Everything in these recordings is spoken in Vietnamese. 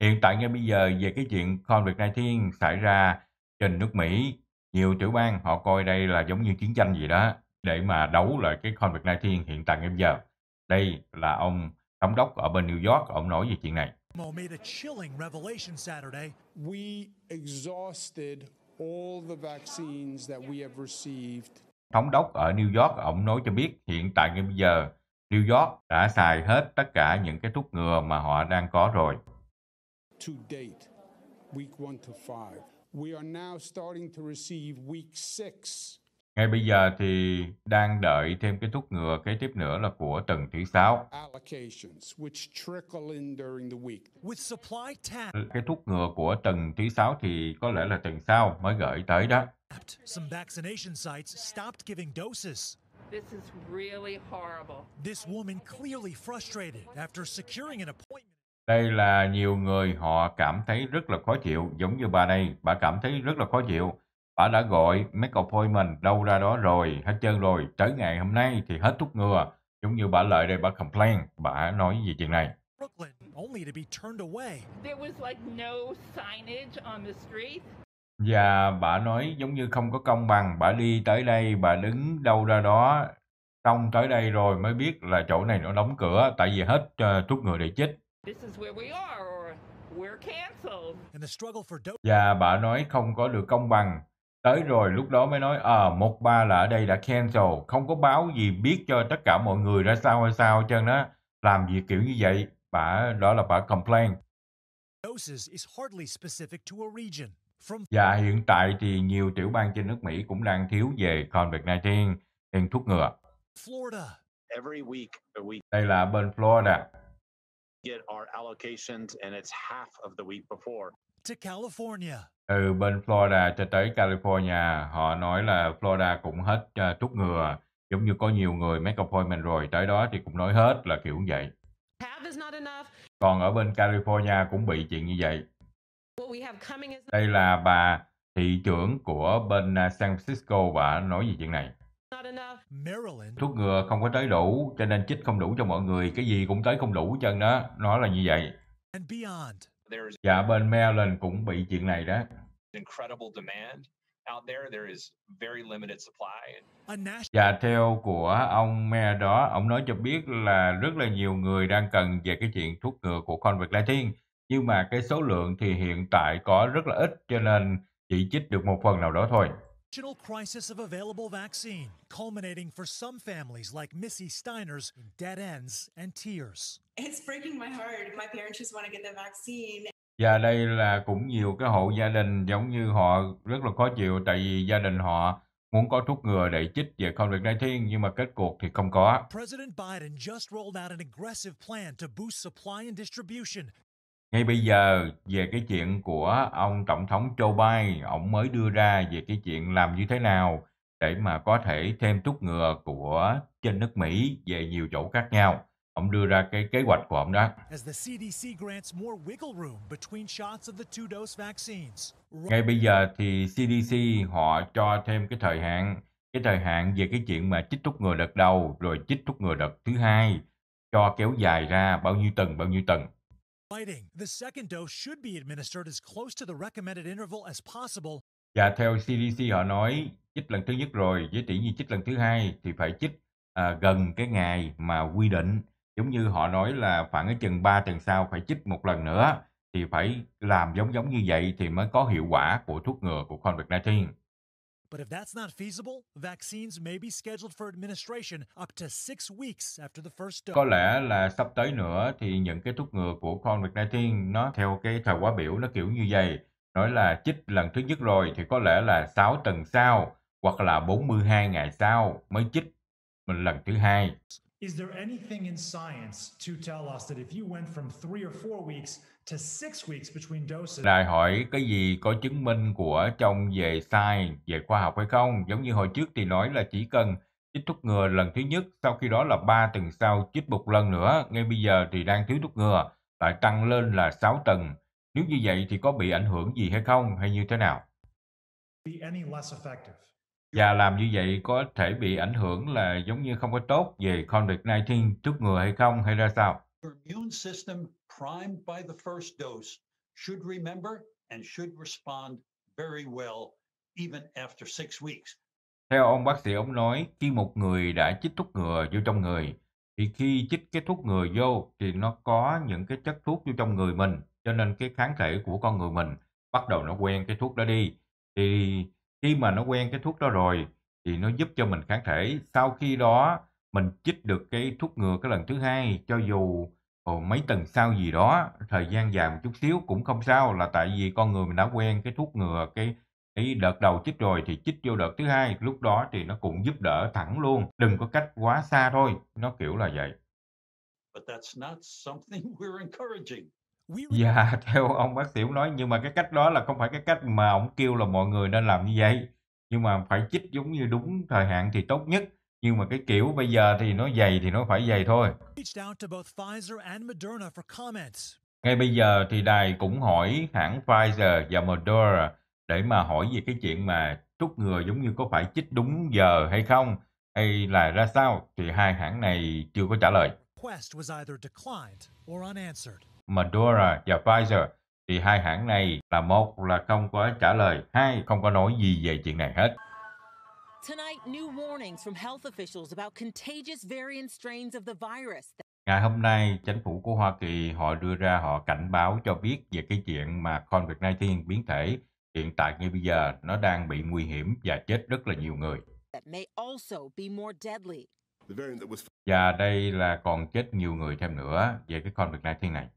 Hiện tại ngay bây giờ về cái chuyện COVID-19 xảy ra trên nước Mỹ, nhiều tiểu bang họ coi đây là giống như chiến tranh gì đó để mà đấu lại cái COVID-19 hiện tại ngay bây giờ. Đây là ông thống đốc ở bên New York, ông nói về chuyện này. Thống đốc ở New York, ông nói cho biết hiện tại ngay bây giờ New York đã xài hết tất cả những cái thuốc ngừa mà họ đang có rồi. To date, week 1 to 5, we are now starting to receive week 6. Ngay bây giờ thì đang đợi thêm cái thuốc ngừa kế tiếp nữa là của tuần thứ 6. Cái thuốc ngừa của tuần thứ 6 thì có lẽ là tuần sau mới gửi tới đó. This is really horrible. This woman clearly frustrated after securing an appointment. Đây là nhiều người họ cảm thấy rất là khó chịu, giống như bà này, bà cảm thấy rất là khó chịu. Bà đã gọi make appointment đâu ra đó rồi, hết trơn rồi, tới ngày hôm nay thì hết thuốc ngừa, giống như bà lại đây bà complain, bà nói về chuyện này. Brooklyn, only to be turned away. There was like no signage on the street. Và bà nói giống như không có công bằng, bà đi tới đây, bà đứng đâu ra đó, xong tới đây rồi mới biết là chỗ này nó đóng cửa, tại vì hết thuốc ngừa để chích. Và bà nói không có được công bằng, tới rồi lúc đó mới nói, một ba là ở đây đã cancel, không có báo gì biết cho tất cả mọi người ra sao hay sao chứ nó làm việc kiểu như vậy, bà đó là bà complain. Và hiện tại thì nhiều tiểu bang trên nước Mỹ cũng đang thiếu về COVID-19, tiền thuốc ngừa. Đây là bên Florida. Từ bên Florida cho tới California, họ nói là Florida cũng hết thuốc ngừa, giống như có nhiều người make appointment rồi, tới đó thì cũng nói hết là kiểu như vậy. Còn ở bên California cũng bị chuyện như vậy. Đây là bà thị trưởng của bên San Francisco, bà nói về chuyện này. Thuốc ngừa không có tới đủ, cho nên chích không đủ cho mọi người, cái gì cũng tới không đủ chân đó, nó là như vậy. Dạ, bên Maryland cũng bị chuyện này đó. Dạ, theo của ông Mayor đó, ông nói cho biết là rất là nhiều người đang cần về cái chuyện thuốc ngừa của COVID-19. Nhưng mà cái số lượng thì hiện tại có rất là ít, cho nên chỉ chích được một phần nào đó thôi. Và đây là cũng nhiều cái hộ gia đình giống như họ rất là khó chịu, tại vì gia đình họ muốn có thuốc ngừa để chích về COVID-19 nhưng mà kết cuộc thì không có. Ngay bây giờ, về cái chuyện của ông Tổng thống Joe Biden, ông mới đưa ra về cái chuyện làm như thế nào để mà có thể thêm thuốc ngừa của trên nước Mỹ về nhiều chỗ khác nhau. Ông đưa ra cái kế hoạch của ông đó. Ngay bây giờ thì CDC họ cho thêm cái thời hạn về cái chuyện mà chích thuốc ngừa đợt đầu rồi chích thuốc ngừa đợt thứ hai cho kéo dài ra bao nhiêu tuần. Và theo CDC họ nói, chích lần thứ nhất rồi, với tỷ như chích lần thứ hai thì phải chích gần cái ngày mà quy định. Giống như họ nói là khoảng cái chừng 3 tuần sau phải chích một lần nữa, thì phải làm giống như vậy thì mới có hiệu quả của thuốc ngừa của COVID-19. But if that's not feasible, vaccines may be scheduled for administration up to 6 weeks after the first dose. Có lẽ là sắp tới nữa thì những cái thuốc ngừa của COVID-19 nó theo cái thời khóa biểu nó kiểu như vậy, nói là chích lần thứ nhất rồi thì có lẽ là 6 tuần sau hoặc là 42 ngày sau mới chích mình lần thứ hai. Is there anything in science to tell us that if you went from 3 or 4 weeks to 6 weeks between doses? Đòi hỏi cái gì có chứng minh của trong về science, về khoa học hay không? Giống như hồi trước thì nói là chỉ cần chích thuốc ngừa lần thứ nhất, sau khi đó là 3 tuần sau chích một lần nữa. Ngay bây giờ thì đang thiếu thuốc ngừa, lại tăng lên là 6 tuần. Nếu như vậy thì có bị ảnh hưởng gì hay không, hay như thế nào? Và làm như vậy có thể bị ảnh hưởng là giống như không có tốt về COVID-19 thuốc ngừa hay không, hay ra sao? Your immune system, primed by the first dose, should remember and should respond very well even after 6 weeks. Theo ông bác sĩ, ông nói khi một người đã chích thuốc ngừa vô trong người thì khi chích cái thuốc ngừa vô thì nó có những cái chất thuốc vô trong người mình, cho nên cái kháng thể của con người mình bắt đầu nó quen cái thuốc đó đi. Thì khi mà nó quen cái thuốc đó rồi thì nó giúp cho mình kháng thể. Sau khi đó mình chích được cái thuốc ngừa cái lần thứ hai, cho dù mấy tuần sau gì đó, thời gian dài một chút xíu cũng không sao, là tại vì con người mình đã quen cái thuốc ngừa cái đợt đầu chích rồi thì chích vô đợt thứ hai, lúc đó thì nó cũng giúp đỡ thẳng luôn, đừng có cách quá xa thôi, nó kiểu là vậy. Dạ, theo ông bác sĩ nói, nhưng mà cái cách đó là không phải cái cách mà ông kêu là mọi người nên làm như vậy, nhưng mà phải chích giống như đúng thời hạn thì tốt nhất. Nhưng mà cái kiểu bây giờ thì nó dày thì nó phải dày thôi. Ngay bây giờ thì đài cũng hỏi hãng Pfizer và Moderna để mà hỏi về cái chuyện mà thuốc ngừa giống như có phải chích đúng giờ hay không, hay là ra sao, thì hai hãng này chưa có trả lời. Moderna và Pfizer thì hai hãng này là một là không có trả lời, hai không có nói gì về chuyện này hết. Ngày hôm nay, chính phủ của Hoa Kỳ họ đưa ra họ cảnh báo cho biết về cái chuyện mà COVID-19 biến thể hiện tại ngay bây giờ nó đang bị nguy hiểm và chết rất là nhiều người. Và đây là còn chết nhiều người thêm nữa về cái COVID-19 này.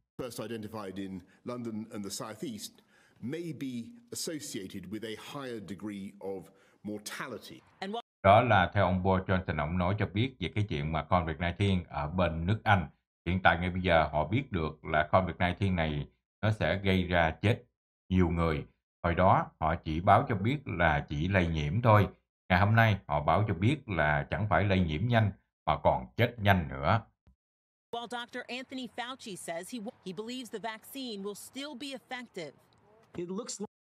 Đó là theo ông Boris Johnson, ông nói cho biết về cái chuyện mà COVID-19 ở bên nước Anh. Hiện tại ngay bây giờ họ biết được là COVID-19 này nó sẽ gây ra chết nhiều người. Hồi đó họ chỉ báo cho biết là chỉ lây nhiễm thôi. Ngày hôm nay họ báo cho biết là chẳng phải lây nhiễm nhanh mà còn chết nhanh nữa. While Dr. Anthony Fauci says he believes the vaccine will still be effective.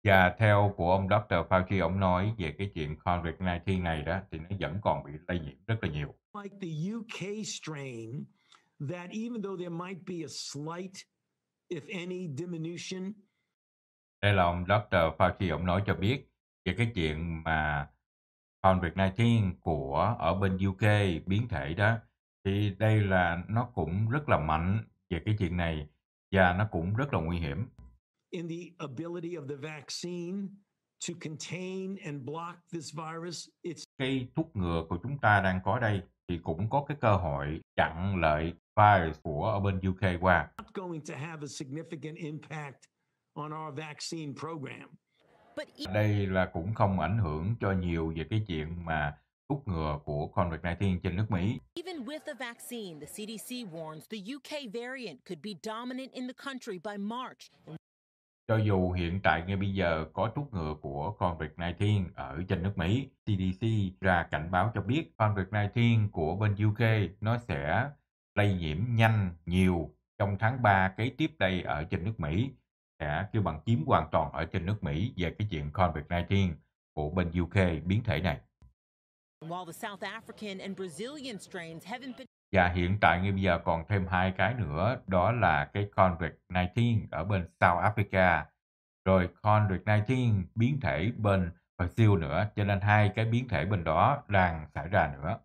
Và theo của ông Dr. Fauci, ông nói về cái chuyện COVID-19 này đó thì nó vẫn còn bị lây nhiễm rất là nhiều. Đây là ông Dr. Fauci, ông nói cho biết về cái chuyện mà COVID-19 của ở bên UK biến thể đó thì đây là nó cũng rất là mạnh về cái chuyện này và nó cũng rất là nguy hiểm. In the ability of the vaccine to contain and block this virus, cái thuốc ngừa của chúng ta đang có đây thì cũng có cái cơ hội chặn lại virus của ở bên UK qua. Not going to have a significant impact on our vaccine program. Đây là cũng không ảnh hưởng cho nhiều về cái chuyện mà thuốc ngừa của COVID-19 trên nước Mỹ. Even with the vaccine, the CDC warns the UK variant could be dominant in the country by March. Cho dù hiện tại ngay bây giờ có thuốc ngừa của COVID-19 ở trên nước Mỹ, CDC ra cảnh báo cho biết COVID-19 của bên UK nó sẽ lây nhiễm nhanh nhiều trong tháng 3 kế tiếp đây ở trên nước Mỹ, sẽ kêu bằng chiếm hoàn toàn ở trên nước Mỹ về cái chuyện COVID-19 của bên UK biến thể này. Và hiện tại ngay bây giờ còn thêm hai cái nữa, đó là cái COVID-19 ở bên South Africa, rồi COVID-19 biến thể bên Brazil nữa, cho nên hai cái biến thể bên đó đang xảy ra nữa.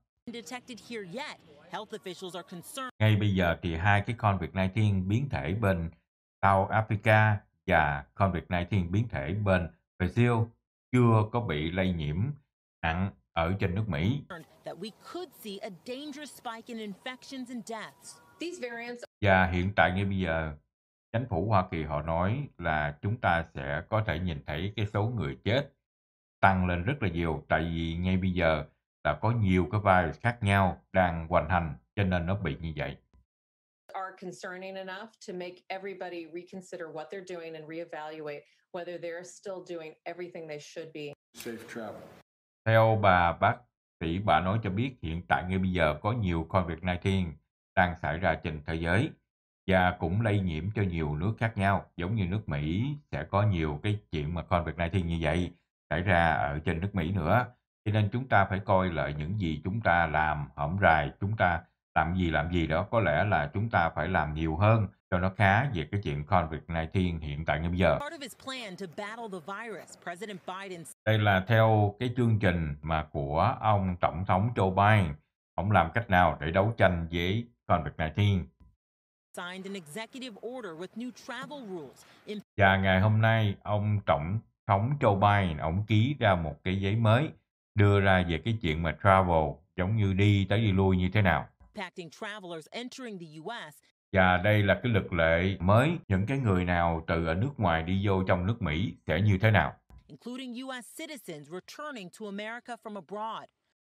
Ngay bây giờ thì hai cái COVID-19 biến thể bên South Africa và COVID-19 biến thể bên Brazil chưa có bị lây nhiễm nặng ở trên nước Mỹ. Và hiện tại ngay bây giờ, chính phủ Hoa Kỳ họ nói là chúng ta sẽ có thể nhìn thấy cái số người chết tăng lên rất là nhiều, tại vì ngay bây giờ là có nhiều cái virus khác nhau đang hoành hành, cho nên nó bị như vậy. Theo bà bác sĩ, bà nói cho biết hiện tại ngay bây giờ có nhiều COVID-19 đang xảy ra trên thế giới và cũng lây nhiễm cho nhiều nước khác nhau, giống như nước Mỹ sẽ có nhiều cái chuyện mà COVID-19 như vậy xảy ra ở trên nước Mỹ nữa. Cho nên chúng ta phải coi lại những gì chúng ta làm hổm rày, chúng ta làm gì đó, có lẽ là chúng ta phải làm nhiều hơn cho nó khá về cái chuyện COVID-19 hiện tại như bây giờ. Đây là theo cái chương trình mà của ông Tổng thống Joe Biden. Ông làm cách nào để đấu tranh với COVID-19. Và ngày hôm nay, ông Tổng thống Joe Biden, ông ký ra một cái giấy mới đưa ra về cái chuyện mà travel, giống như đi tới đi lui như thế nào. Và đây là cái luật lệ mới, những cái người nào từ ở nước ngoài đi vô trong nước Mỹ sẽ như thế nào.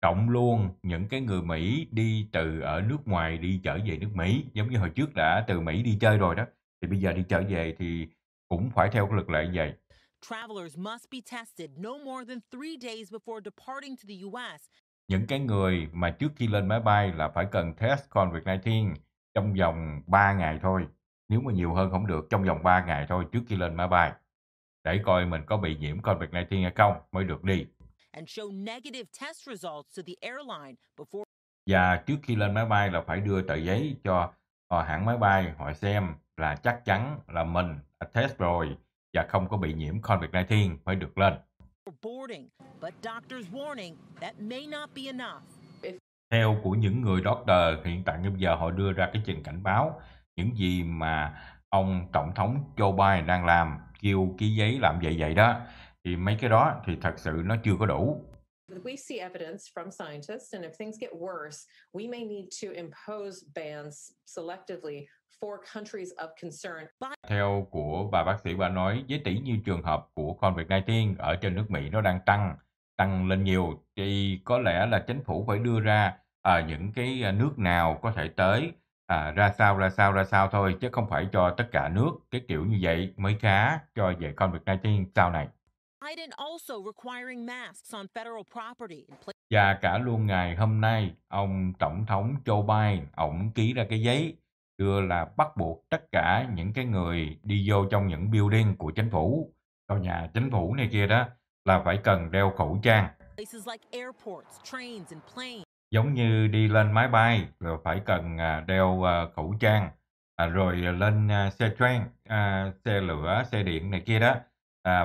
Cộng luôn những cái người Mỹ đi từ ở nước ngoài đi trở về nước Mỹ, giống như hồi trước đã từ Mỹ đi chơi rồi đó, thì bây giờ đi trở về thì cũng phải theo cái luật lệ như vậy. Những cái người mà trước khi lên máy bay là phải cần test COVID-19 trong vòng 3 ngày thôi, nếu mà nhiều hơn không được, trong vòng 3 ngày thôi trước khi lên máy bay, để coi mình có bị nhiễm COVID-19 hay không mới được đi. Và trước khi lên máy bay là phải đưa tờ giấy cho hãng máy bay, họ xem là chắc chắn là mình đã test rồi và không có bị nhiễm COVID-19 mới được lên. Theo của những người doctor hiện tại như bây giờ, họ đưa ra cái trình cảnh báo những gì mà ông Tổng thống Joe Biden đang làm, kêu ký giấy làm vậy đó. Thì mấy cái đó thì thật sự nó chưa có đủ. Theo của bà bác sĩ, bà nói với tỷ như trường hợp của COVID-19 ở trên nước Mỹ nó đang tăng lên nhiều, thì có lẽ là chính phủ phải đưa ra những cái nước nào có thể tới ra sao thôi, chứ không phải cho tất cả nước, cái kiểu như vậy mới khá cho về COVID-19 sau này. Và cả luôn ngày hôm nay, ông Tổng thống Joe Biden, ông ký ra cái giấy đưa là bắt buộc tất cả những cái người đi vô trong những building của chính phủ, tòa nhà chính phủ này kia đó, là phải cần đeo khẩu trang. Giống như đi lên máy bay rồi phải cần đeo khẩu trang, rồi lên xe train, xe lửa, xe điện này kia đó,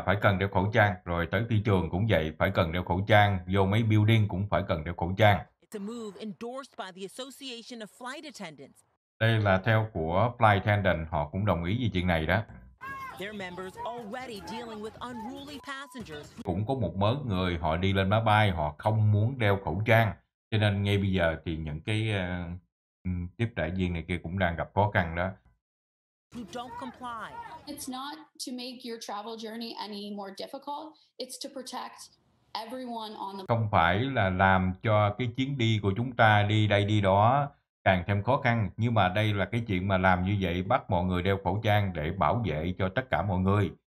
phải cần đeo khẩu trang, rồi tới phi trường cũng vậy, phải cần đeo khẩu trang, vô mấy building cũng phải cần đeo khẩu trang. Đây là theo của Flight Attendant, họ cũng đồng ý về chuyện này đó. Cũng có một mớ người họ đi lên máy bay, họ không muốn đeo khẩu trang, cho nên ngay bây giờ thì những cái tiếp đại viên này kia cũng đang gặp khó khăn đó. It's not to make your travel journey any more difficult, it's to protect everyone on the... Không phải là làm cho cái chuyến đi của chúng ta đi đây đi đó càng thêm khó khăn, nhưng mà đây là cái chuyện mà làm như vậy bắt mọi người đeo khẩu trang để bảo vệ cho tất cả mọi người.